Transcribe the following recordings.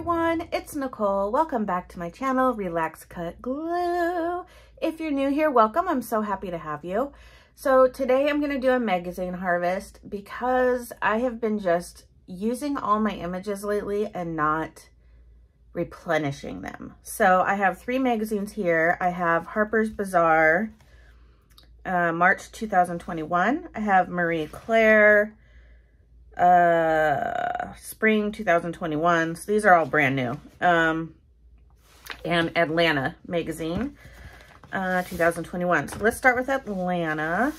everyone, it's Nicole. Welcome back to my channel, Relax Cut Glue. If you're new here, welcome. I'm so happy to have you. So today I'm going to do a magazine harvest because I have been just using all my images lately and not replenishing them. So I have three magazines here. I have Harper's Bazaar, March 2021. I have Marie Claire, spring 2021, so these are all brand new, and Atlanta magazine, 2021. So let's start with Atlanta.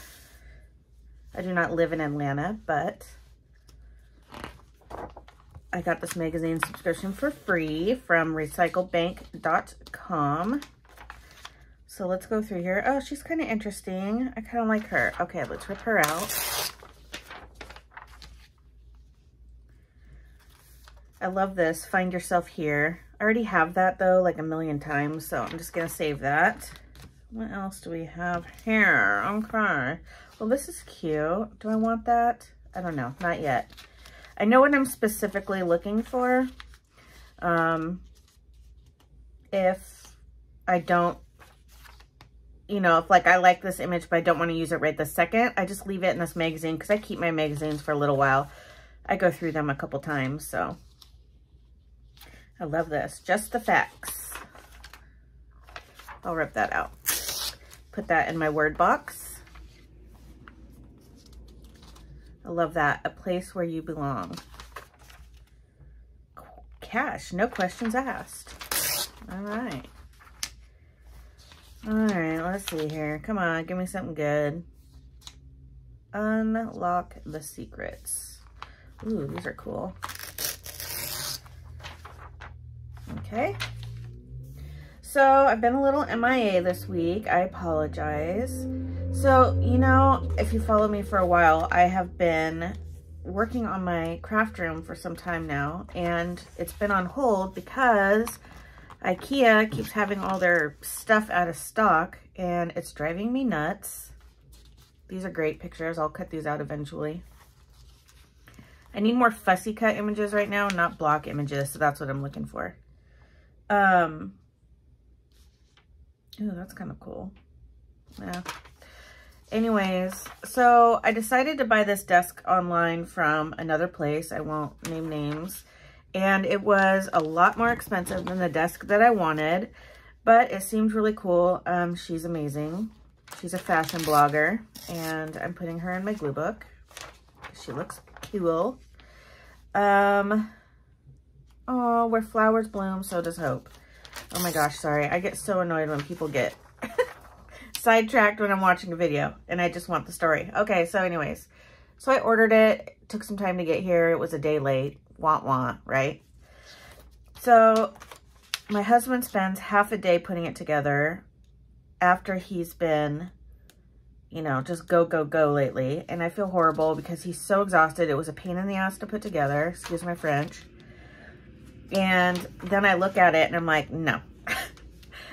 I do not live in Atlanta, but I got this magazine subscription for free from recyclebank.com. So let's go through here. Oh, she's kind of interesting. I kind of like her. Okay, let's rip her out. I love this, Find Yourself Here. I already have that though, like a million times, so I'm just gonna save that. What else do we have here? Okay. Well, this is cute. Do I want that? I don't know, not yet. I know what I'm specifically looking for. If I don't, you know, if like I like this image, but I don't wanna use it right this second, I just leave it in this magazine because I keep my magazines for a little while. I go through them a couple times, so. I love this, Just the Facts. I'll rip that out. Put that in my word box. I love that, A Place Where You Belong. Cash, no questions asked. All right. All right, let's see here. Come on, give me something good. Unlock the Secrets. Ooh, these are cool. Okay, so I've been a little MIA this week. I apologize. So, you know, if you follow me for a while, I have been working on my craft room for some time now, and it's been on hold because IKEA keeps having all their stuff out of stock, and it's driving me nuts. These are great pictures. I'll cut these out eventually. I need more fussy cut images right now, not block images, so that's what I'm looking for. Oh, that's kind of cool. Yeah. Anyways, so I decided to buy this desk online from another place. I won't name names. And it was a lot more expensive than the desk that I wanted, but it seemed really cool. She's amazing. She's a fashion blogger, and I'm putting her in my glue book. She looks cool. Oh, where flowers bloom, so does hope. Oh my gosh, sorry. I get so annoyed when people get sidetracked when I'm watching a video and I just want the story. Okay, so anyways. So I ordered it. It took some time to get here. It was a day late. Wah-wah, right? So my husband spends half a day putting it together after he's been, you know, just go, go, go lately. And I feel horrible because he's so exhausted. It was a pain in the ass to put together. Excuse my French. And then I look at it and I'm like, no.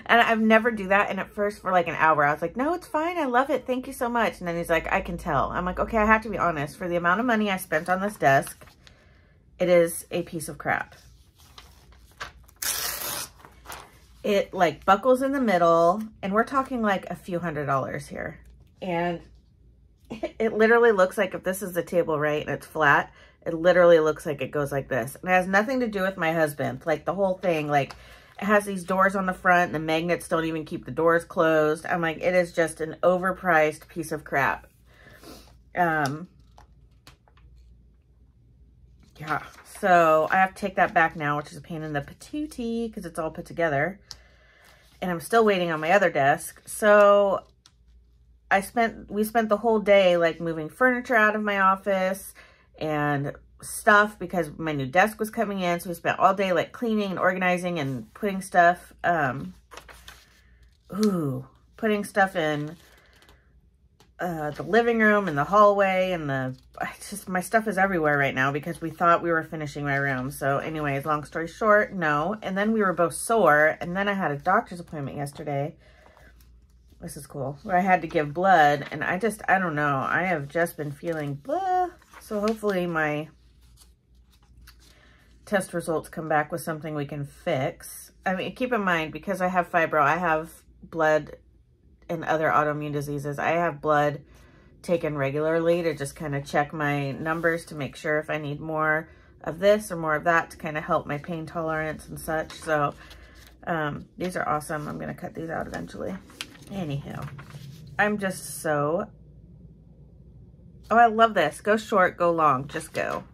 And I've never do that. And at first for like an hour, I was like, no, it's fine. I love it. Thank you so much. And then he's like, I can tell. I'm like, okay, I have to be honest. For the amount of money I spent on this desk, it is a piece of crap. It like buckles in the middle, and we're talking like a few $100s here. And it literally looks like, if this is the table, right, and it's flat, it literally looks like it goes like this. And it has nothing to do with my husband. Like the whole thing, like it has these doors on the front and the magnets don't even keep the doors closed. I'm like, it is just an overpriced piece of crap. Yeah, so I have to take that back now, which is a pain in the patootie because it's all put together. And I'm still waiting on my other desk. So we spent the whole day like moving furniture out of my office and stuff because my new desk was coming in. So we spent all day like cleaning and organizing and putting stuff, putting stuff in the living room and the hallway and my stuff is everywhere right now because we thought we were finishing my room. So anyways, long story short, no. And then we were both sore, and then I had a doctor's appointment yesterday. This is cool, where I had to give blood, and I don't know. I have just been feeling blah. So hopefully my test results come back with something we can fix. I mean, keep in mind, because I have fibro, I have blood and other autoimmune diseases. I have blood taken regularly to just kind of check my numbers to make sure if I need more of this or more of that to kind of help my pain tolerance and such. So these are awesome. I'm going to cut these out eventually. Anyhow, I'm just so... Oh, I love this. Go short, go long, just go.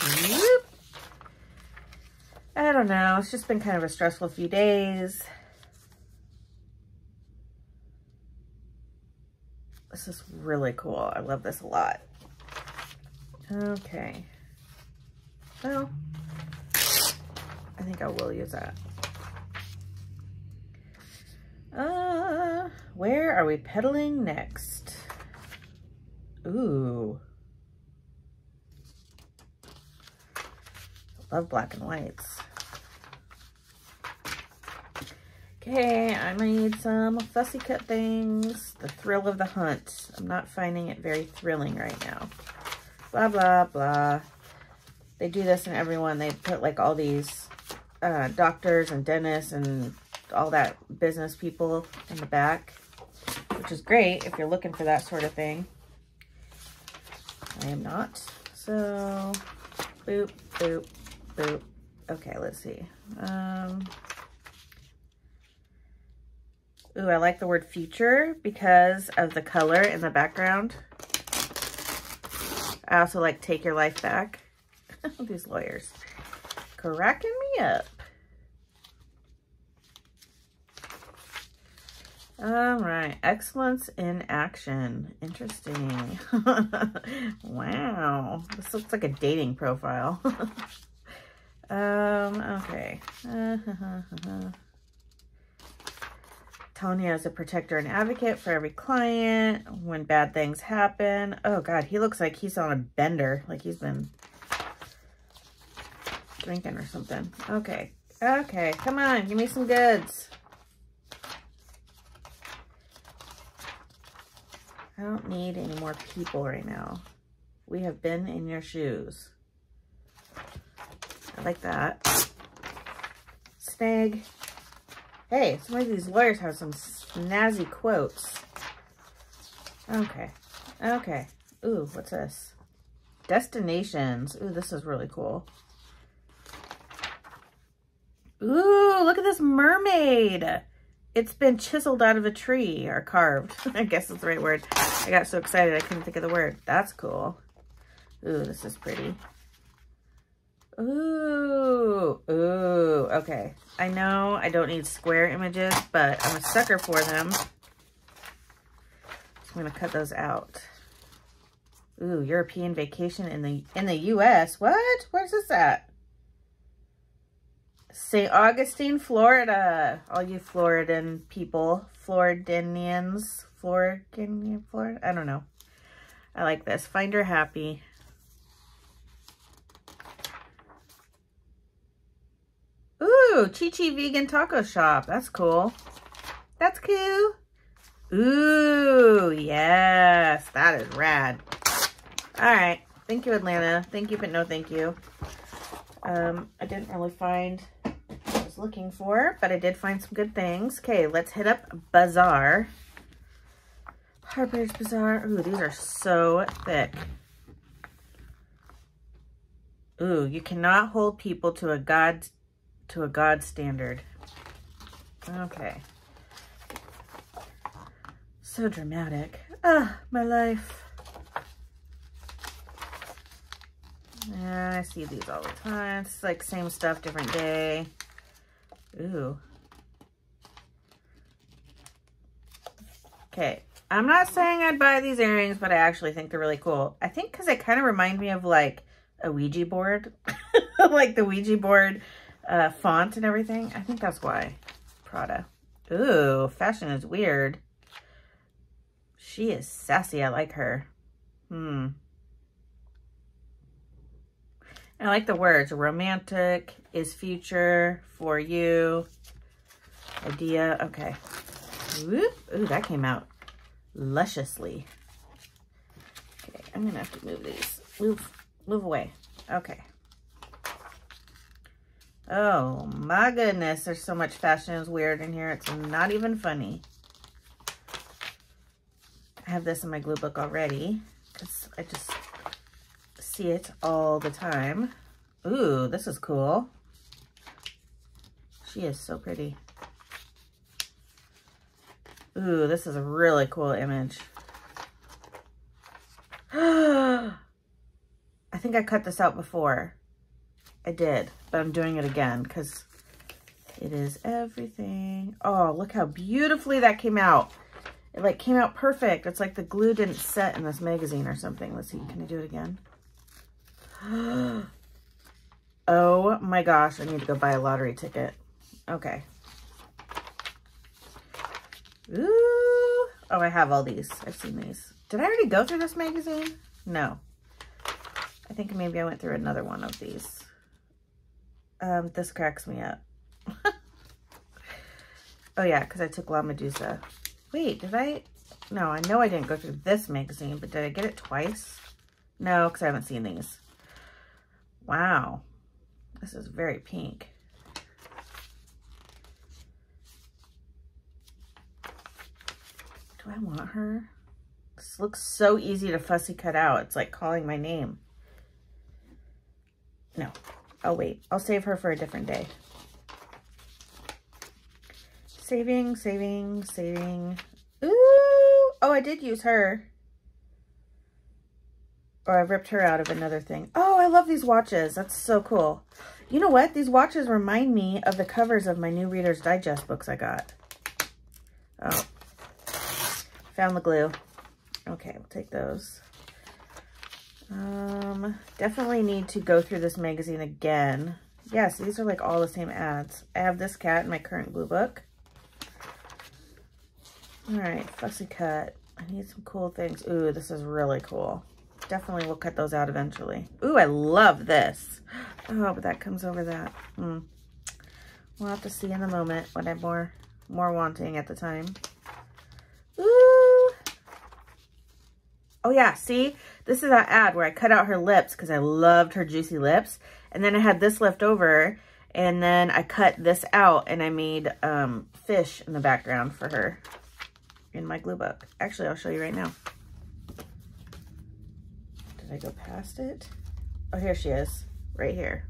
Whoop. I don't know. It's just been kind of a stressful few days. This is really cool. I love this a lot. Okay. Well, I think I will use that. Where are we pedaling next? Ooh. I love black and whites. Okay, I need some fussy cut things. The thrill of the hunt. I'm not finding it very thrilling right now. Blah, blah, blah. They do this in everyone. They put like all these doctors and dentists and all that business people in the back, which is great if you're looking for that sort of thing. I am not. So, boop, boop, boop. Okay, let's see. Ooh, I like the word future because of the color in the background. I also like take your life back. These lawyers. Cracking me up. All right. Excellence in action. Interesting. Wow. This looks like a dating profile. Okay. Tanya is a protector and advocate for every client when bad things happen. Oh, God. He looks like he's on a bender. Like he's been drinking or something. Okay. Okay. Come on. Give me some goods. I don't need any more people right now. We have been in your shoes. I like that. Snag. Hey, some of these lawyers have some snazzy quotes. Okay. Okay. Ooh, what's this? Destinations. Ooh, this is really cool. Ooh, look at this mermaid. It's been chiseled out of a tree, or carved. I guess that's the right word. I got so excited I couldn't think of the word. That's cool. Ooh, this is pretty. Ooh, ooh, okay. I know I don't need square images, but I'm a sucker for them. So I'm gonna cut those out. Ooh, European vacation in the U.S. What? Where's this at? St. Augustine, Florida. All you Floridan people. Floridanians. Florida? I don't know. I like this. Find her happy. Ooh, Chi-Chi Vegan Taco Shop. That's cool. That's cool. Ooh, yes. That is rad. All right. Thank you, Atlanta. Thank you, but no thank you. I didn't really find... looking for, but I did find some good things. Okay, let's hit up Bazaar. Harper's Bazaar. Ooh, these are so thick. Ooh, you cannot hold people to a god standard. Okay. So dramatic. Ah, my life. Yeah, I see these all the time. It's like same stuff, different day. Ooh. Okay. I'm not saying I'd buy these earrings, but I actually think they're really cool. I think because they kind of remind me of like a Ouija board. Like the Ouija board font and everything. I think that's why. Prada. Ooh, fashion is weird. She is sassy. I like her. Hmm. I like the words. Romantic is future for you. Idea. Okay. Whoop. Ooh, that came out lusciously. Okay, I'm going to have to move these. Move away. Okay. Oh my goodness, there's so much fashion is weird in here. It's not even funny. I have this in my glue book already because I just see it all the time. Ooh, this is cool. She is so pretty. Ooh, this is a really cool image. I think I cut this out before. I did, but I'm doing it again because it is everything. Oh, look how beautifully that came out. It like came out perfect. It's like the glue didn't set in this magazine or something. Let's see, can I do it again? Oh my gosh, I need to go buy a lottery ticket. Okay. Ooh. Oh, I have all these. I've seen these. Did I already go through this magazine? No. I think maybe I went through another one of these. This cracks me up. Oh yeah, because I took La Medusa. Wait, did I? No, I know I didn't go through this magazine, but did I get it twice? No, because I haven't seen these. Wow. This is very pink. Do I want her? This looks so easy to fussy cut out. It's like calling my name. No. Oh, wait. I'll save her for a different day. Saving, saving, saving. Ooh! Oh, I did use her. Or I ripped her out of another thing. Oh, I love these watches. That's so cool. You know what? These watches remind me of the covers of my new Reader's Digest books I got. Oh. Found the glue. Okay, we'll take those. Definitely need to go through this magazine again. Yes, these are like all the same ads. I have this cat in my current glue book. All right, fussy cut. I need some cool things. Ooh, this is really cool. Definitely will cut those out eventually. Ooh, I love this. Oh, but that comes over that. We'll have to see in a moment what I'm more wanting at the time. Ooh. Oh yeah, see? This is that ad where I cut out her lips because I loved her juicy lips. And then I had this left over and then I cut this out and I made fish in the background for her in my glue book. Actually, I'll show you right now. Did I go past it? Oh, here she is, right here.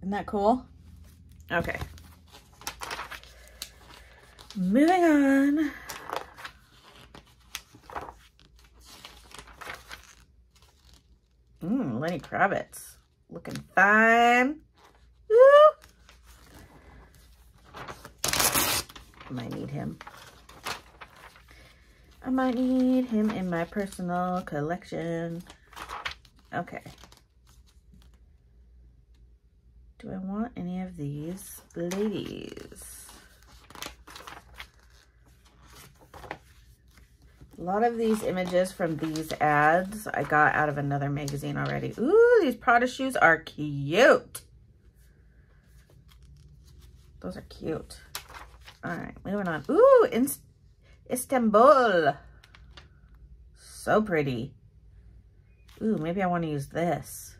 Isn't that cool? Okay. Moving on. Lenny Kravitz, looking fine. Woo! Might need him. I might need him in my personal collection. Okay. Do I want any of these ladies? A lot of these images from these ads I got out of another magazine already. Ooh, these Prada shoes are cute. Those are cute. All right, moving on. Ooh, Istanbul. So pretty. Ooh, maybe I want to use this.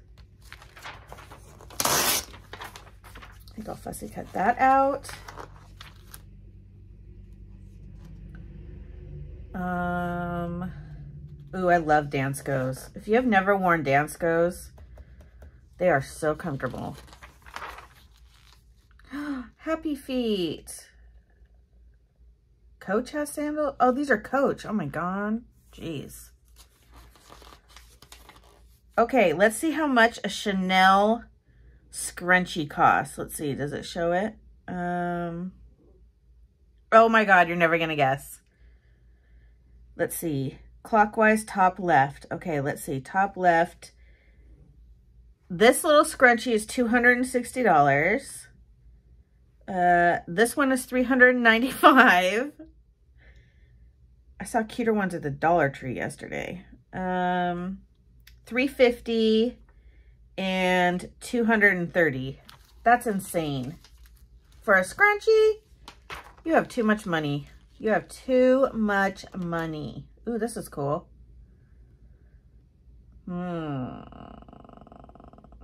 I think I'll fussy cut that out. Ooh, I love Danskos. If you have never worn Danskos, they are so comfortable. Happy feet. Coach has sandals? Oh, these are Coach. Oh my God. Jeez. Okay, let's see how much a Chanel scrunchie costs. Let's see. Does it show it? Oh my God, you're never going to guess. Let's see. Clockwise, top left. Okay, let's see. Top left. This little scrunchie is $260. This one is $395. I saw cuter ones at the Dollar Tree yesterday. $350 and $230. That's insane. For a scrunchie, you have too much money. You have too much money. Ooh, this is cool.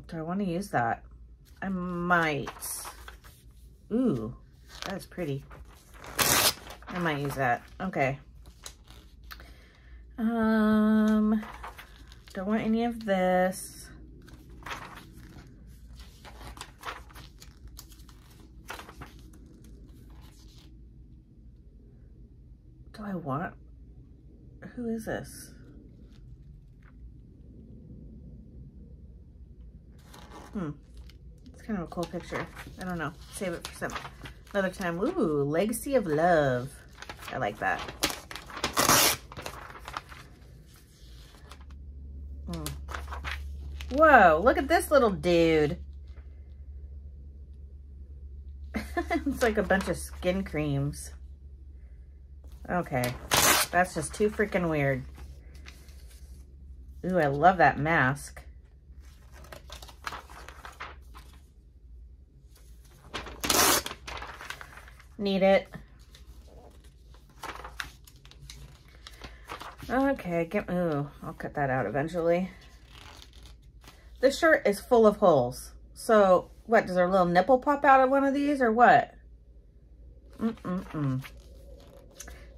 Do I want to use that? I might. Ooh, that's pretty. I might use that. Okay. Don't want any of this. Do I want? Who is this? It's kind of a cool picture. I don't know. Save it for another time. Ooh, Legacy of Love. I like that. Whoa, look at this little dude. It's like a bunch of skin creams. Okay, that's just too freaking weird. Ooh, I love that mask. Need it. Okay, ooh, I'll cut that out eventually. This shirt is full of holes. So, what, does her little nipple pop out of one of these or what?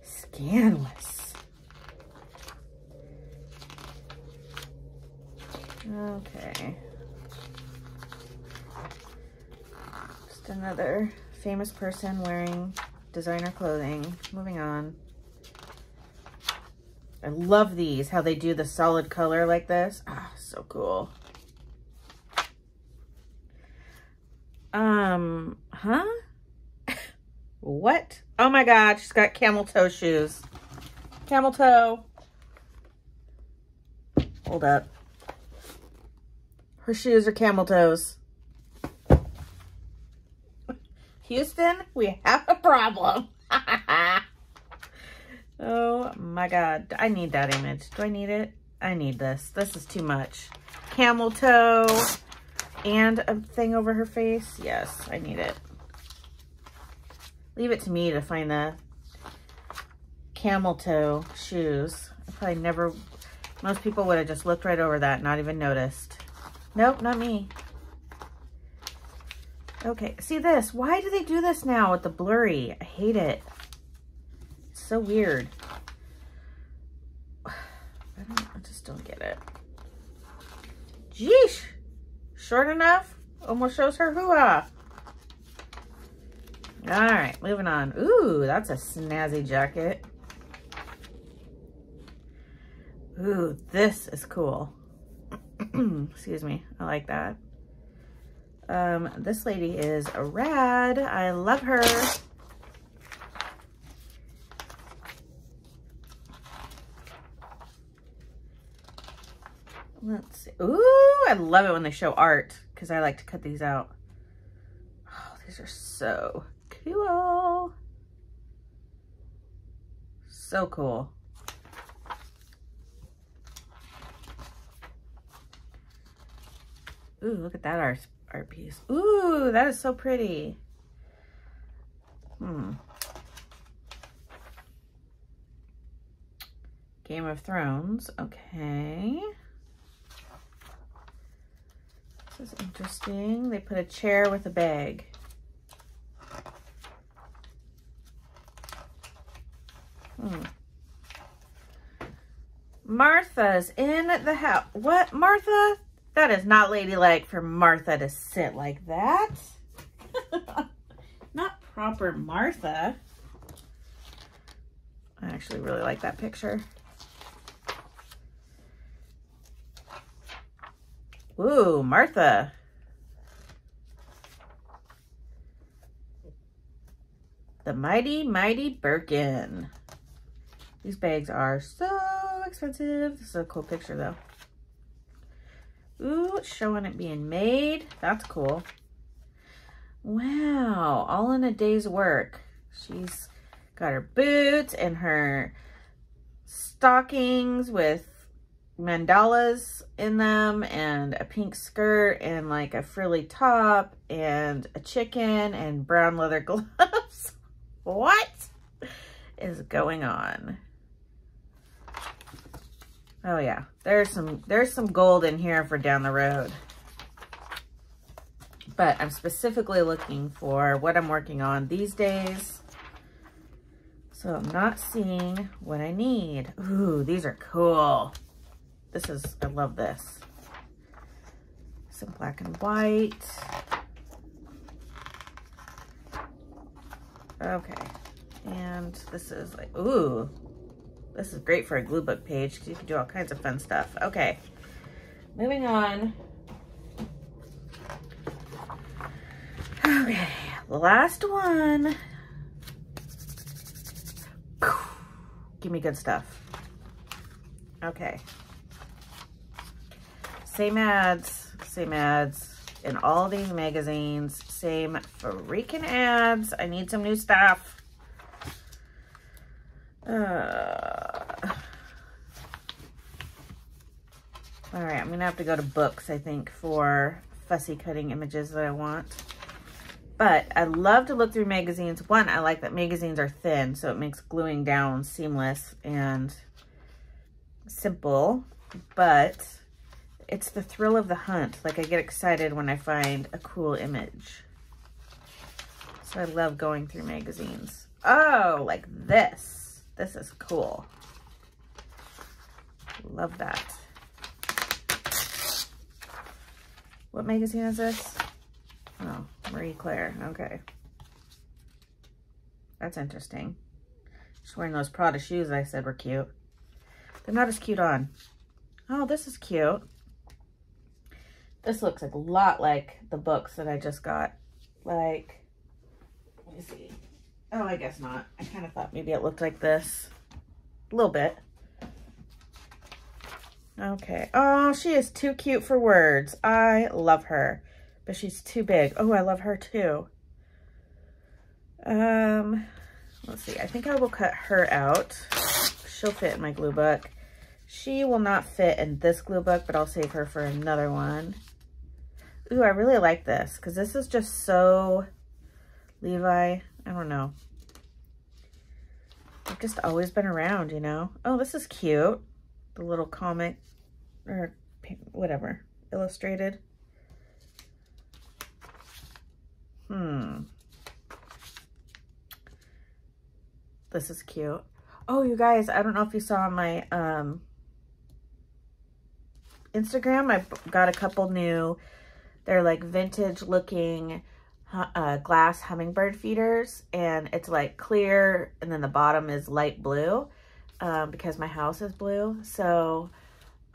Scandalous. Okay. Just another famous person wearing designer clothing. Moving on. I love these, how they do the solid color like this. Ah, so cool. Huh? What? Oh my God, she's got camel toe shoes. Camel toe. Hold up. Her shoes are camel toes. Houston, we have a problem. Oh my God. I need that image. Do I need it? I need this. This is too much. Camel toe and a thing over her face. Yes, I need it. Leave it to me to find the camel toe shoes. I probably never, most people would have just looked right over that, not even noticed. Nope, not me. Okay, see this? Why do they do this now with the blurry? I hate it. It's so weird. I just don't get it. Jeesh. Short enough? Almost shows her hoo-ah. All right, moving on. Ooh, that's a snazzy jacket. Ooh, this is cool. Excuse me. I like that. This lady is a rad. I love her. Let's see. Ooh, I love it when they show art because I like to cut these out. Oh, these are so cool. So cool. Ooh, look at that art piece. Ooh, that is so pretty. Game of Thrones. Okay. This is interesting. They put a chair with a bag. Martha's in the house. What, Martha? That is not ladylike for Martha to sit like that. Not proper Martha. I actually really like that picture. Ooh, Martha. The mighty, mighty Birkin. These bags are so expensive. This is a cool picture though. Ooh, it's showing it being made. That's cool. Wow, all in a day's work. She's got her boots and her stockings with mandalas in them and a pink skirt and like a frilly top and a chicken and brown leather gloves. What is going on? Oh yeah, there's some gold in here for down the road. but I'm specifically looking for what I'm working on these days. So I'm not seeing what I need. Ooh, these are cool. This is, I love this. Some black and white. Okay, and this is like, ooh, this is great for a glue book page because you can do all kinds of fun stuff. Okay, moving on. Okay, last one. Give me good stuff. Okay. Same ads in all these magazines. Same freaking ads. I need some new stuff. All right, I'm gonna have to go to books, I think, for fussy cutting images that I want. But I love to look through magazines. One, I like that magazines are thin, so it makes gluing down seamless and simple, but it's the thrill of the hunt. Like, I get excited when I find a cool image. So I love going through magazines. Oh, like this. This is cool. Love that. What magazine is this? Oh, Marie Claire. Okay. That's interesting. She's wearing those Prada shoes I said were cute. They're not as cute on. Oh, this is cute. This looks like a lot like the books that I just got. Like, let me see. Oh, I guess not. I kind of thought maybe it looked like this. A little bit. Okay. Oh, she is too cute for words. I love her. But she's too big. Oh, I love her too. Let's see. I think I will cut her out. She'll fit in my glue book. She will not fit in this glue book, but I'll save her for another one. Ooh, I really like this because this is just so Levi. I don't know. I've just always been around, you know. Oh, this is cute. The little comic or whatever. Illustrated. This is cute. Oh, you guys, I don't know if you saw my Instagram. I got a couple new, they're like vintage looking glass hummingbird feeders, and it's like clear and then the bottom is light blue because my house is blue. So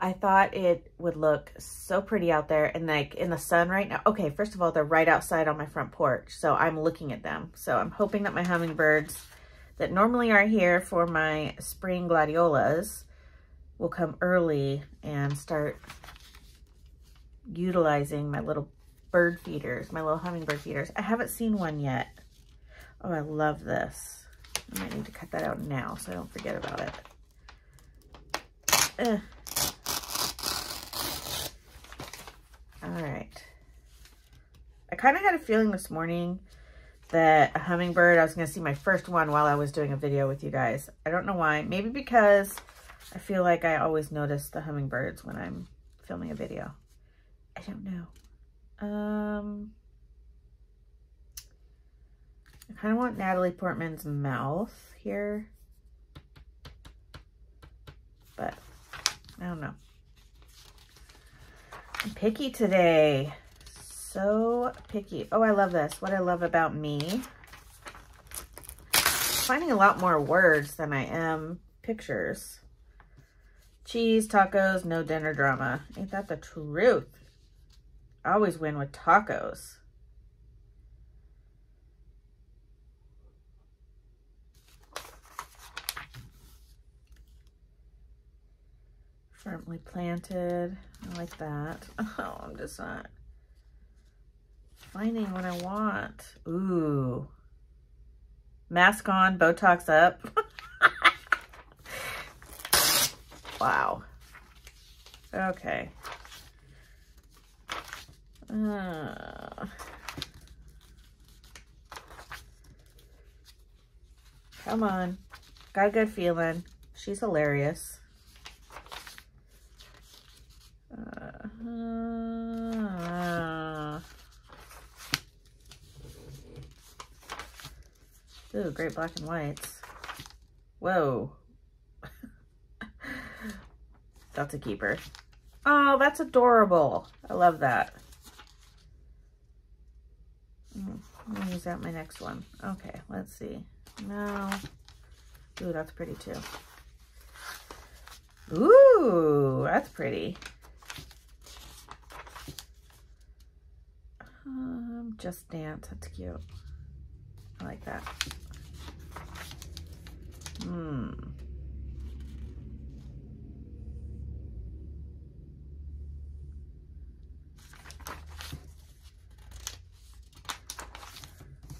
I thought it would look so pretty out there and like in the sun right now. Okay, first of all, they're right outside on my front porch, so I'm looking at them. So I'm hoping that my hummingbirds that normally are here for my spring gladiolas will come early and start utilizing my little bird feeders, my little hummingbird feeders. I haven't seen one yet. Oh, I love this. I might need to cut that out now so I don't forget about it. Ugh. All right. I kind of had a feeling this morning that a hummingbird, I was going to see my first one while I was doing a video with you guys. I don't know why. Maybe because I feel like I always notice the hummingbirds when I'm filming a video. I don't know. I kind of want Natalie Portman's mouth here. But I don't know. I'm picky today, so picky. Oh, I love this. What I love about me, finding a lot more words than I am pictures. Cheese, tacos, no dinner drama. Ain't that the truth? I always win with tacos. Firmly planted. I like that. Oh, I'm just not finding what I want. Ooh. Mask on, Botox up. Wow. Okay. Come on. Got a good feeling. She's hilarious. Ooh, great black and whites. Whoa. That's a keeper. Oh, that's adorable. I love that. I'm going to use out my next one. Okay, let's see. No. Ooh, that's pretty too. Ooh, that's pretty. Just Dance. That's cute. I like that.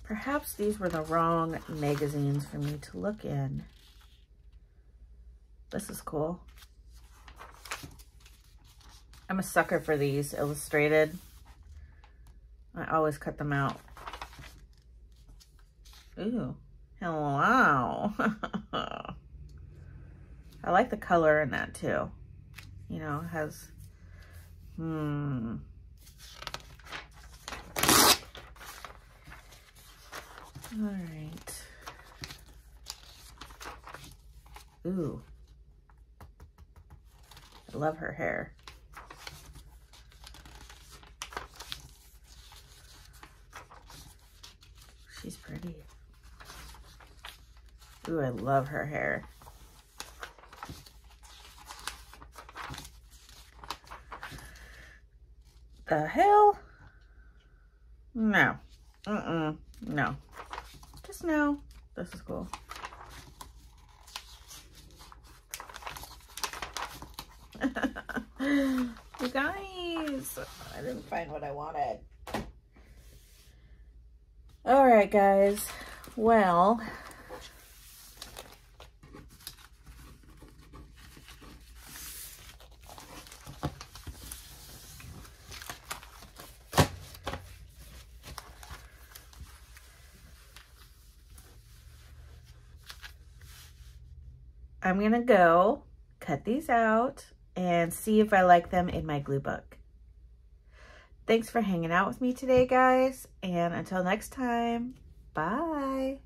Perhaps these were the wrong magazines for me to look in. This is cool. I'm a sucker for these illustrated. I always cut them out. Ooh, hello. I like the color in that too. You know, it has, All right. Ooh. I love her hair. She's pretty. Ooh, I love her hair. The hell? No. No. Just no. This is cool. You guys, I didn't find what I wanted. All right, guys. Well, I'm going to go cut these out and see if I like them in my glue book. Thanks for hanging out with me today, guys. And until next time, bye.